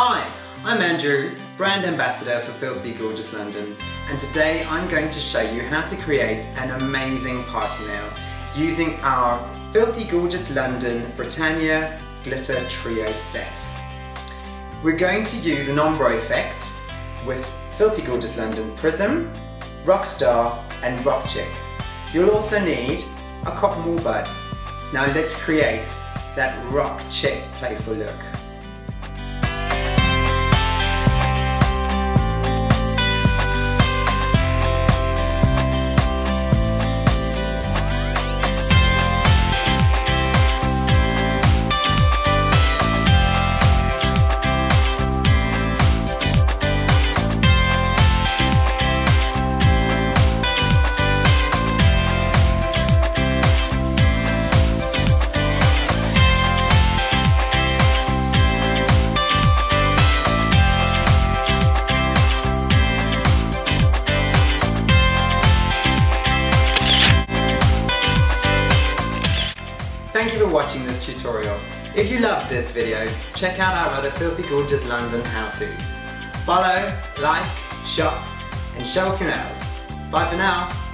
Hi, I'm Andrew, Brand Ambassador for Filthy Gorgeous London, and today I'm going to show you how to create an amazing party nail using our Filthy Gorgeous London Britannia Glitter Trio set. We're going to use an ombre effect with Filthy Gorgeous London Prism, Rockstar and Rock Chick. You'll also need a cotton wool bud. Now let's create that Rock Chick playful look. Thank you for watching this tutorial. If you loved this video, check out our other Filthy Gorgeous London how-tos. Follow, like, shop and show off your nails. Bye for now.